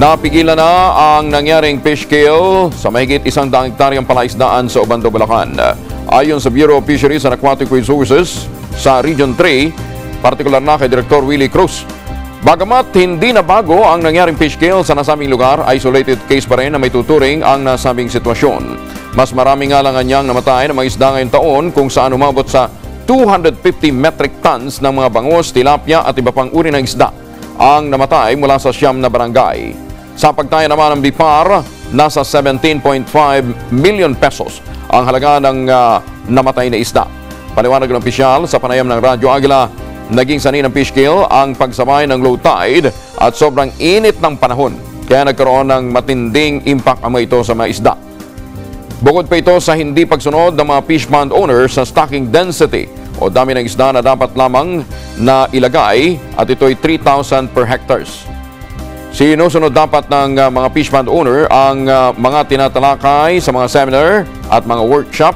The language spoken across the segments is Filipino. Napigilan na ang nangyaring fish kill sa mahigit 100 hektaryang palaisdaan sa Ubando, Bulacan. Ayon sa Bureau of Fisheries and Aquatic Resources sa Region 3, partikular na kay Director Willy Cruz. Bagamat hindi na bago ang nangyaring fish kill sa nasabing lugar, isolated case pa rin na may tuturing ang nasabing sitwasyon. Mas marami nga lang anyang namatay ng mga isda ngayong taon, kung saan umabot sa 250 metric tons ng mga bangos, tilapia at iba pang uri ng isda ang namatay mula sa Siam na barangay. Sa pagtaya naman ng BIPAR, nasa 17.5 million pesos ang halaga ng namatay na isda. Paliwanag ng opisyal sa panayam ng Radyo Agila, naging sanhi ng fish kill ang pagsabay ng low tide at sobrang init ng panahon, kaya nagkaroon ng matinding impact ang ito sa mga isda. Bukod pa ito sa hindi pagsunod ng mga fish pond owners sa stocking density o dami ng isda na dapat lamang na ilagay, at ito'y 3,000 per hectares. Sinusunod dapat ng mga fish pond owner ang mga tinatalakay sa mga seminar at mga workshop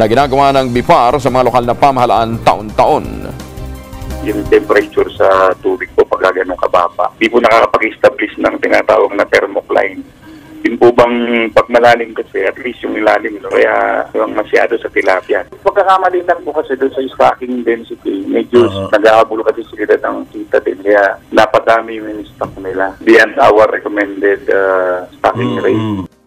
na ginagawa ng BIPAR sa mga lokal na pamahalaan taon-taon. Yung temperature sa tubig po pag ganun kababa, di po nakakapag-establish ng tinatawag na thermocline. Yun po bang pag malalim kasi, at least yung ilalim, kaya yung masyado sa tilapia. Pagkakamali lang po kasi doon sa stocking density, medyo nag-aabulo kasi sila ng kita din. Kaya napadami yung stock nila beyond our recommended stocking rate.